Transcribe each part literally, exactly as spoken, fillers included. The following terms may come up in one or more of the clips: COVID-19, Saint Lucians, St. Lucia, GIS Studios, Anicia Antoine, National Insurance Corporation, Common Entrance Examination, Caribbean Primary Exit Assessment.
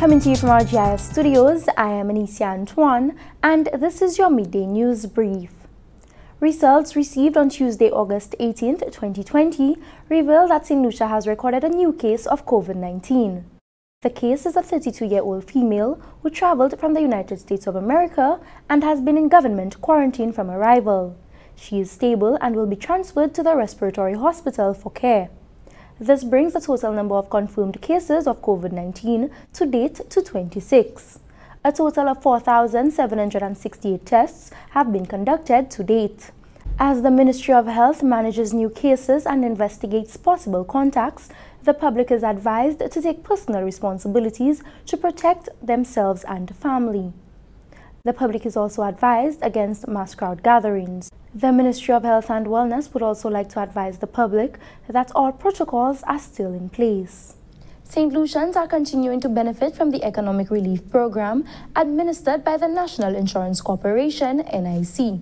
Coming to you from our G I S Studios, I am Anicia Antoine, and this is your midday news brief. Results received on Tuesday, August eighteenth, twenty twenty, reveal that Saint Lucia has recorded a new case of COVID nineteen. The case is a thirty-two-year-old female who traveled from the United States of America and has been in government quarantine from arrival. She is stable and will be transferred to the respiratory hospital for care. This brings the total number of confirmed cases of COVID nineteen to date to twenty-six. A total of four thousand seven hundred sixty-eight tests have been conducted to date. As the Ministry of Health manages new cases and investigates possible contacts, the public is advised to take personal responsibilities to protect themselves and family. The public is also advised against mass crowd gatherings. The Ministry of Health and Wellness would also like to advise the public that all protocols are still in place. Saint Lucians are continuing to benefit from the economic relief program administered by the National Insurance Corporation, N I C.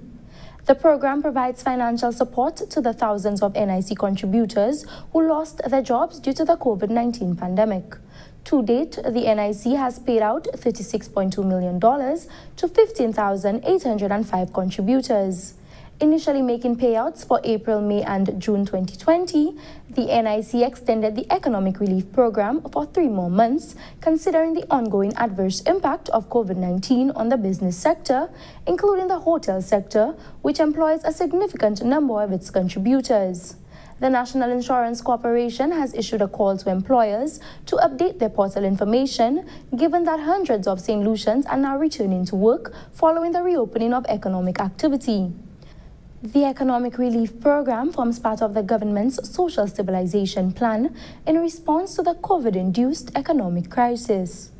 The program provides financial support to the thousands of N I C contributors who lost their jobs due to the COVID nineteen pandemic. To date, the N I C has paid out thirty-six point two million dollars to fifteen thousand eight hundred five contributors. Initially making payouts for April, May, and June twenty twenty, the N I C extended the economic relief program for three more months, considering the ongoing adverse impact of COVID nineteen on the business sector, including the hotel sector, which employs a significant number of its contributors. The National Insurance Corporation has issued a call to employers to update their portal information, given that hundreds of Saint Lucians are now returning to work following the reopening of economic activity. The Economic Relief Program forms part of the government's social stabilization plan in response to the COVID-induced economic crisis.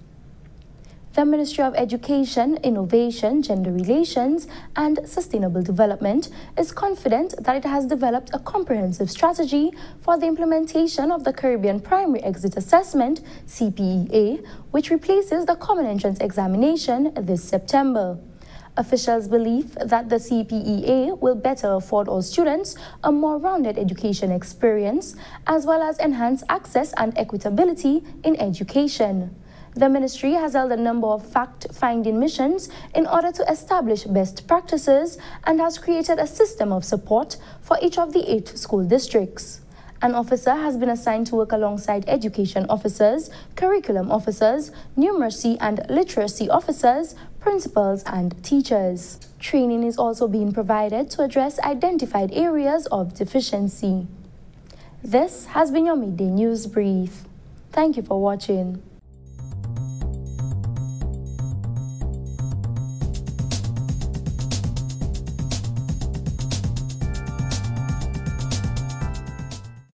The Ministry of Education, Innovation, Gender Relations, and Sustainable Development is confident that it has developed a comprehensive strategy for the implementation of the Caribbean Primary Exit Assessment, C P E A, which replaces the Common Entrance Examination this September. Officials believe that the C P E A will better afford all students a more rounded education experience, as well as enhance access and equitability in education. The ministry has held a number of fact-finding missions in order to establish best practices and has created a system of support for each of the eight school districts. An officer has been assigned to work alongside education officers, curriculum officers, numeracy and literacy officers, principals and teachers. Training is also being provided to address identified areas of deficiency. This has been your midday news brief. Thank you for watching.